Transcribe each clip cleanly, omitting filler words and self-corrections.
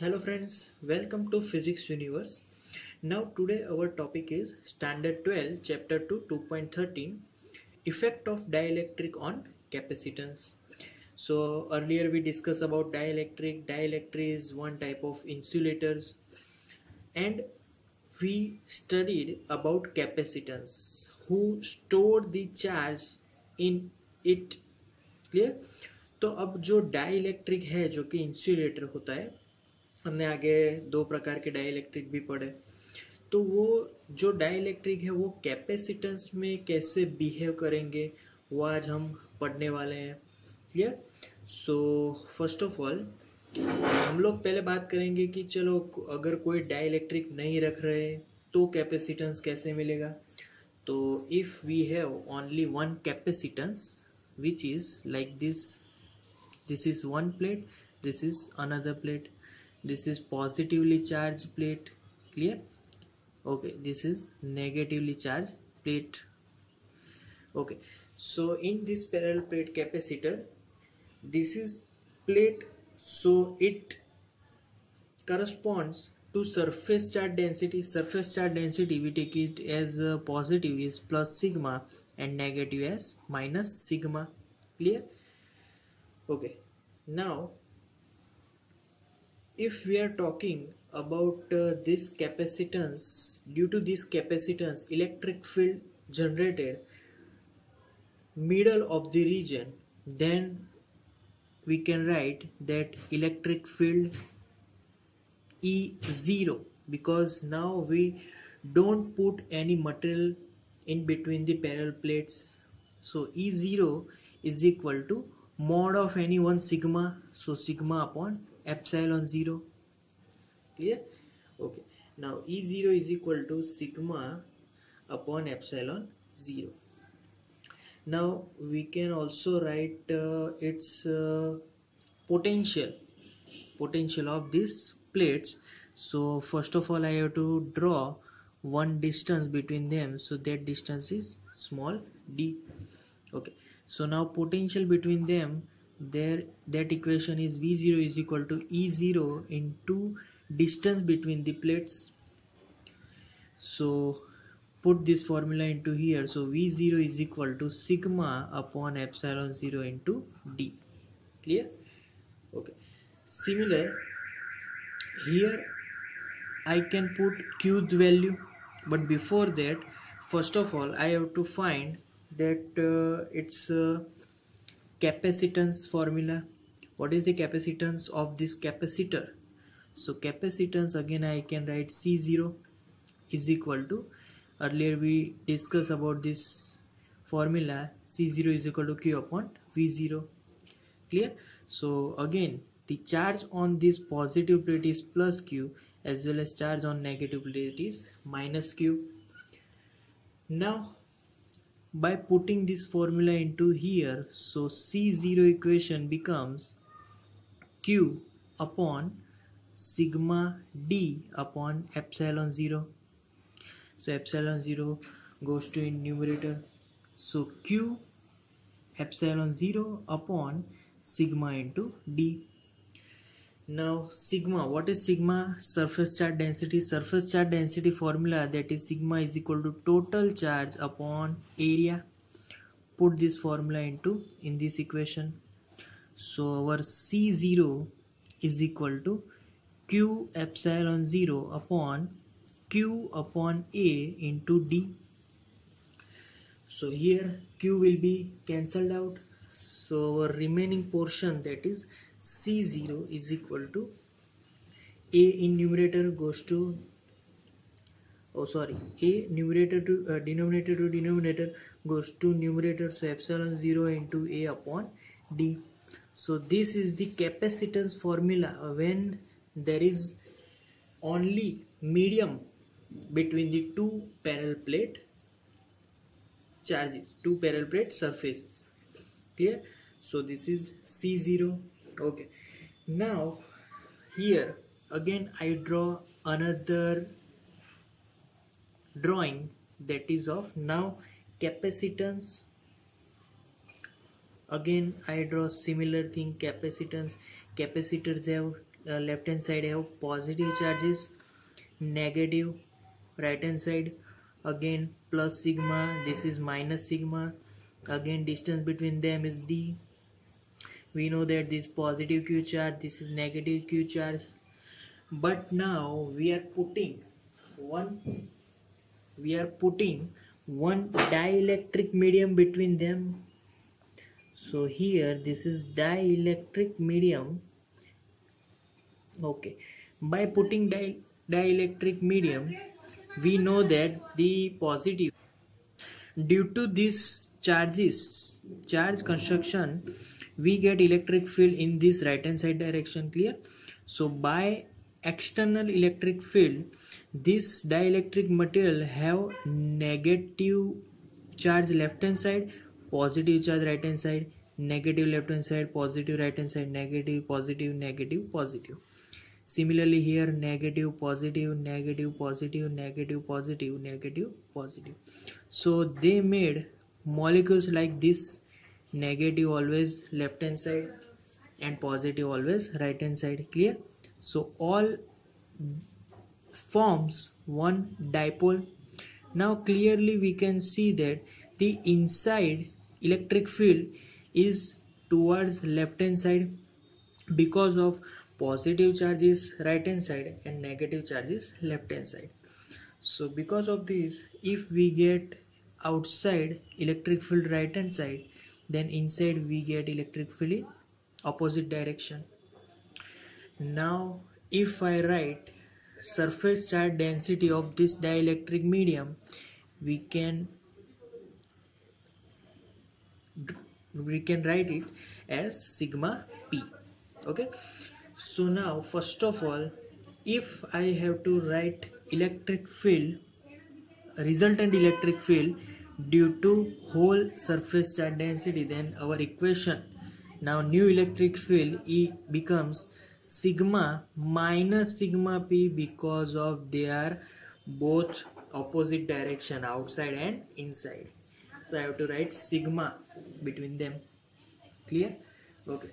Hello friends, welcome to Physics Universe. Now today our topic is Standard 12 Chapter 2 2.13 Effect of Dielectric on Capacitance. So earlier we discussed about dielectric. Dielectric is one type of insulators and we studied about capacitance who store the charge in it. Clear? तो अब जो dielectric है जो कि insulator होता है, हमने आगे दो प्रकार के डाइलेक्ट्रिक भी पढ़े, तो वो जो डाइलेक्ट्रिक है वो कैपेसिटेंस में कैसे बिहेव करेंगे वो आज हम पढ़ने वाले हैं. Clear? So first of all हम लोग पहले बात करेंगे कि चलो अगर कोई डाइलेक्ट्रिक नहीं रख रहे तो कैपेसिटेंस कैसे मिलेगा. तो if we have only one capacitance which is like this is one plate, this is another plate, this is positively charged plate. Clear? Okay, this is negatively charged plate. Okay, so in this parallel plate capacitor, this is plate, so it corresponds to surface charge density. Surface charge density we take it as positive is plus sigma and negative as minus sigma. Clear? Okay, now if we are talking about this capacitance, due to this capacitance electric field generated middle of the region, then we can write that electric field E0, because now we don't put any material in between the parallel plates. So E0 is equal to mod of any one sigma, so sigma upon epsilon 0. Clear? Okay, now E0 is equal to sigma upon epsilon 0. Now we can also write its potential of these plates. So first of all I have to draw one distance between them, so that distance is small d. Okay, so now potential between them, there that equation is V0 is equal to E0 into distance between the plates. So put this formula into here, so V0 is equal to sigma upon epsilon 0 into d. Clear? Okay, similar here I can put qth value, but before that first of all I have to find that its capacitance formula. What is the capacitance of this capacitor? So capacitance, again I can write C0 is equal to, earlier we discussed about this formula, C0 is equal to Q upon V0. Clear? So again the charge on this positive plate is plus Q, as well as charge on negative plate is minus Q. Now by putting this formula into here, so C0 equation becomes Q upon sigma d upon epsilon 0. So epsilon 0 goes to in numerator, so Q epsilon 0 upon sigma into d. Now sigma, what is sigma? Surface charge density. Surface charge density formula, that is sigma is equal to total charge upon area. Put this formula into in this equation, so our C0 is equal to Q epsilon 0 upon Q upon A into d. So here Q will be cancelled out, so our remaining portion, that is C0 is equal to A in numerator goes to, oh sorry, A numerator to denominator to denominator goes to numerator, so epsilon 0 into A upon d. So this is the capacitance formula when there is only medium between the two parallel plate charges, two parallel plate surfaces. Clear? So this is C0. Okay, now here again I draw another drawing, that is of now capacitance. Again I draw similar thing, capacitance. Capacitors have left hand side है वो positive charges, negative right hand side, again plus sigma, this is minus sigma, again distance between them is d. we know that this positive q charge, this is negative q charge, but now we are putting one dielectric medium between them. so here this is dielectric medium. okay, by putting dielectric medium we know that the positive, due to this charge construction we get electric field in this right hand side direction. clear? so by external electric field this dielectric material have negative charge left hand side, positive charge right hand side, negative left hand side, positive right hand side, negative, positive, negative, positive. similarly here negative, positive, negative, positive, negative, positive, negative, positive. so they made molecules like this, negative always left hand side and positive always right hand side. clear? so all forms one dipole. now clearly we can see that the inside electric field is towards left hand side because of positive charges right hand side and negative charges left hand side. so because of this, if we get outside electric field right hand side, then inside we get electric field in opposite direction. now if I write surface charge density of this dielectric medium, we can write it as sigma p. okay, so now first of all, if I have to write electric field, resultant electric field due to whole surface charge density, then our equation, now new electric field E becomes sigma minus sigma p because of they are both opposite direction, outside and inside. so I have to write sigma between them. clear? okay.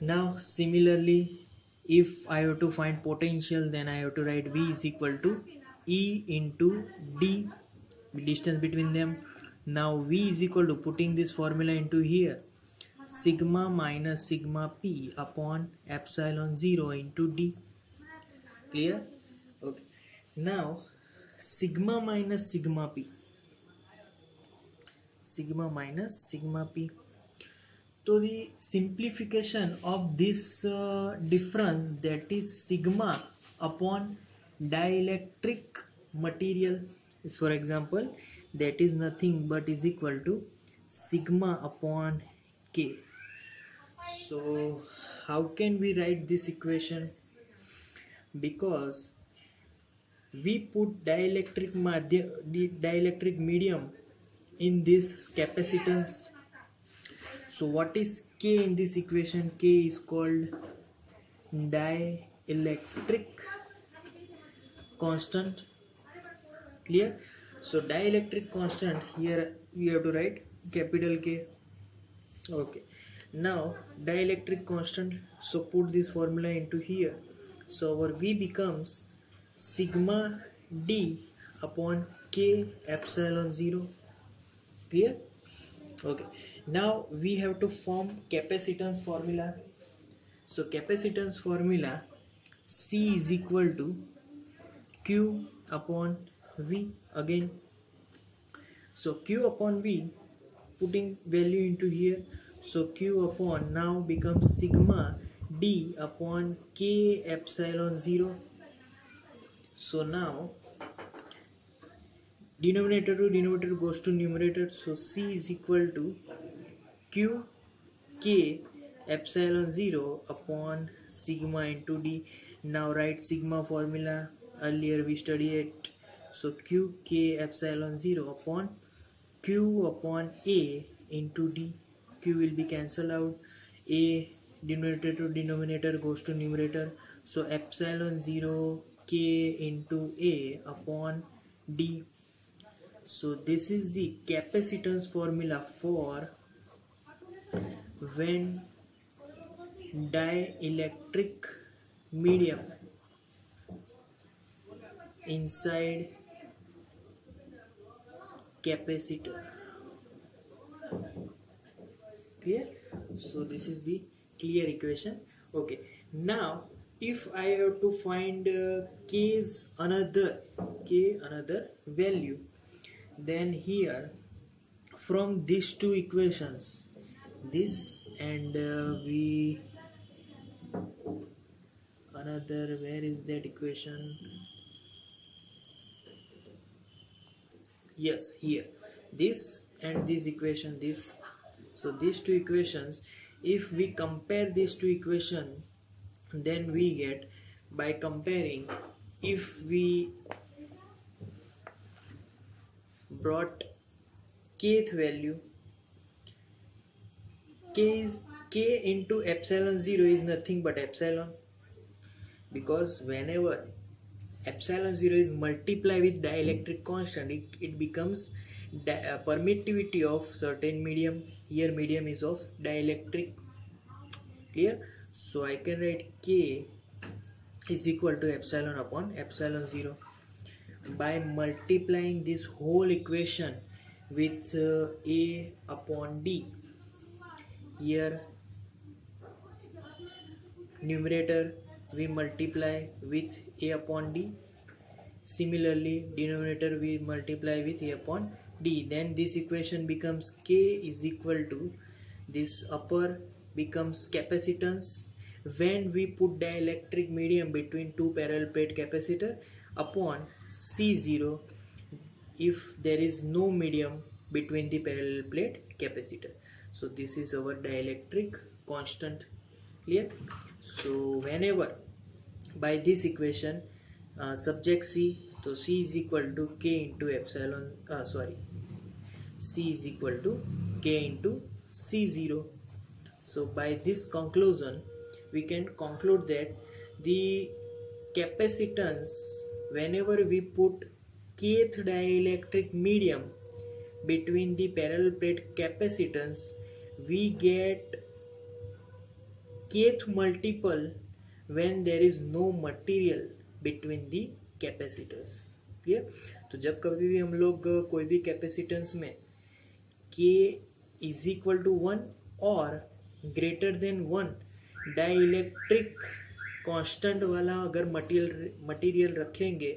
now similarly if I have to find potential, then I have to write V is equal to E into D, distance between them. now V is equal to, putting this formula into here, sigma minus sigma p upon epsilon 0 into D. clear? okay. now sigma minus sigma p. so the simplification of this difference, that is sigma upon dielectric material, is, for example, that is nothing but is equal to sigma upon k. so how can we write this equation? because we put dielectric medium in this capacitance. so what is k in this equation? k is called dielectric constant. clear? so dielectric constant, here we have to write capital K. okay, now dielectric constant, so put this formula into here, so our V becomes sigma d upon k epsilon 0. clear? okay, now we have to form capacitance formula. so capacitance formula, C is equal to Q upon V again. so Q upon V, putting value into here, so Q upon now becomes sigma d upon k epsilon 0. so now denominator to denominator goes to numerator, so C is equal to Q k epsilon 0 upon sigma into d. now write sigma formula, earlier we studied it, so Q k epsilon 0 upon Q upon A into D. Q will be cancelled out, A denominator to denominator goes to numerator, so epsilon 0 k into A upon D. so this is the capacitance formula for when dielectric medium inside capacitor. Clear? So this is the clear equation. Okay, now if I have to find k another value, then here from these two equations, this and we another, where is that equation? Yes, here, this and this equation, this. So these two equations, if we compare these two equations, then we get, by comparing, if we brought kth value, k into epsilon 0 is nothing but epsilon, because whenever epsilon 0 is multiplied with dielectric constant, it becomes permittivity of certain medium. Here medium is of dielectric. Clear? So I can write k is equal to epsilon upon epsilon 0. By multiplying this whole equation with a upon d, here numerator we multiply with a upon d, similarly denominator we multiply with a upon d, then this equation becomes k is equal to, this upper becomes capacitance when we put dielectric medium between two parallel plate capacitor, upon C0 if there is no medium between the parallel plate capacitor. So this is our dielectric constant. Clear? So whenever by this equation subject C, so C is equal to K into epsilon, C is equal to K into C0. So by this conclusion we can conclude that the capacitance, whenever we put kth dielectric medium between the parallel plate capacitance, we get kth multiple when there is no material between the capacitors. Clear? तो जब कभी भी हम लोग कोई भी capacitance में k is equal to 1 और greater than 1 dielectric कांस्टेंट वाला अगर मटेरियल रखेंगे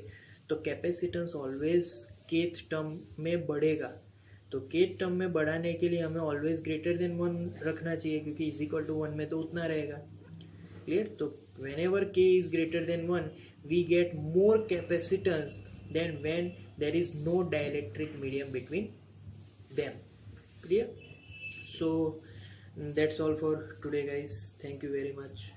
तो कैपेसिटेंस ऑलवेज kth टर्म में बढ़ेगा. तो kth टर्म में बढ़ाने के लिए हमें ऑलवेज ग्रेटर देन 1 रखना चाहिए, क्योंकि इज इक्वल टू 1 में तो उतना रहेगा. क्लियर? तो whenever k is greater than 1 we get more capacitance than when there is no dielectric medium between them. Clear? So that's all for today guys. Thank you very much.